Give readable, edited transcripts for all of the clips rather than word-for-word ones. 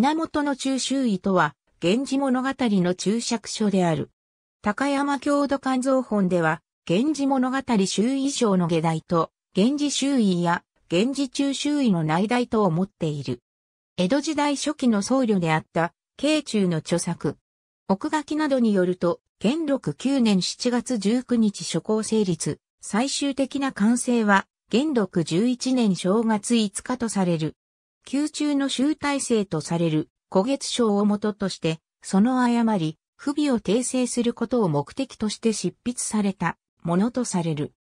源の中州驿とは、源氏物語の注釈所である。高山郷土鑑蔵本では、源氏物語周囲章の下題と、源氏周囲や源氏中周囲の内題と思っている。江戸時代初期の僧侶であった、慶中の著作。奥書きなどによると、元禄9年7月19日初稿成立、最終的な完成は、元禄11年正月5日とされる。宮中の集大成とされる、古月抄を元として、その誤り、不備を訂正することを目的として執筆されたものとされる。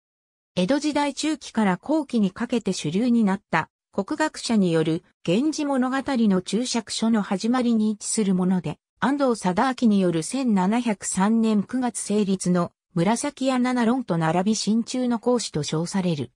江戸時代中期から後期にかけて主流になった国学者による源氏物語の注釈書の始まりに位置するもので、安藤貞明による1703年9月成立の紫屋七論と並び真中の講師と称される。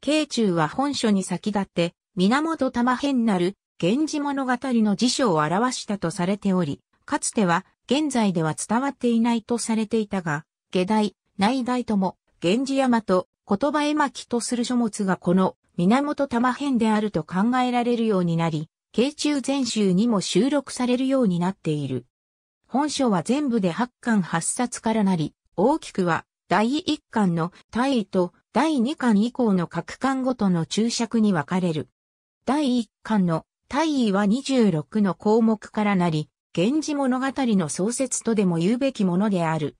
慶中は本書に先立って、源玉編なる源氏物語の辞書を表したとされており、かつては現在では伝わっていないとされていたが、下題、内題とも、源氏山と言葉絵巻とする書物がこの源玉編であると考えられるようになり、慶中全集にも収録されるようになっている。本書は全部で8巻8冊からなり、大きくは第1巻の大意と第2巻以降の各巻ごとの注釈に分かれる。第1巻の大意は26の項目からなり、源氏物語の創設とでも言うべきものである。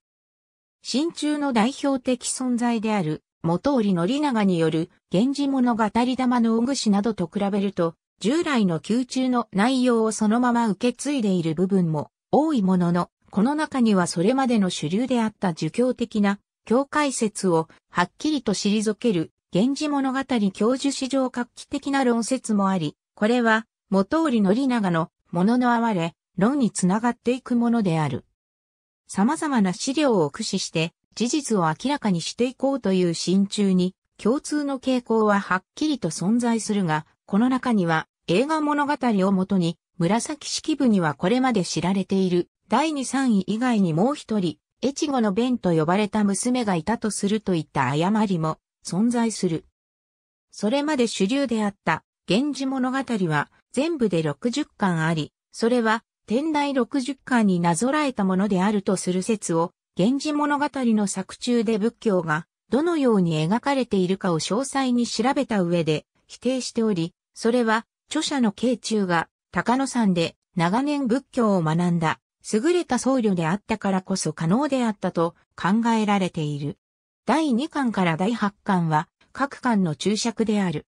真中の代表的存在である、元居宣長による、源氏物語玉の大串などと比べると、従来の宮中の内容をそのまま受け継いでいる部分も多いものの、この中にはそれまでの主流であった儒教的な教会説をはっきりと退ける、源氏物語教授史上画期的な論説もあり、これは、元居宣長の、もののあわれ、論につながっていくものである。様々な資料を駆使して事実を明らかにしていこうという真中に共通の傾向ははっきりと存在するが、この中には映画物語をもとに紫式部にはこれまで知られている第二三位以外にもう一人、越後の弁と呼ばれた娘がいたとするといった誤りも存在する。それまで主流であった源氏物語は全部で60巻あり、それは天台60巻になぞらえたものであるとする説を、源氏物語の作中で仏教がどのように描かれているかを詳細に調べた上で否定しており、それは著者の慶中が高野山で長年仏教を学んだ優れた僧侶であったからこそ可能であったと考えられている。第2巻から第8巻は各巻の注釈である。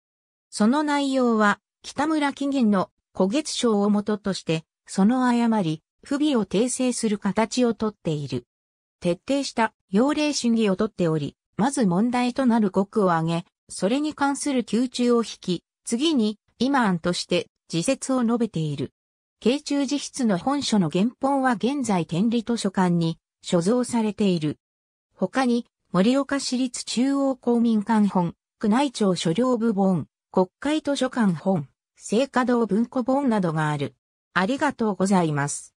その内容は北村紀元の古月抄を元として、その誤り、不備を訂正する形をとっている。徹底した要例主義をとっており、まず問題となる語句を挙げ、それに関する宮中を引き、次に、今案として、自説を述べている。慶中自筆の本書の原本は現在天理図書館に所蔵されている。他に、盛岡市立中央公民館本、宮内庁所領部本、国会図書館本、静嘉堂文庫本などがある。ありがとうございます。